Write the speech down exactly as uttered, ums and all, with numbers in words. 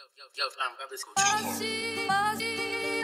Yo, yo, yo, I'm got this go.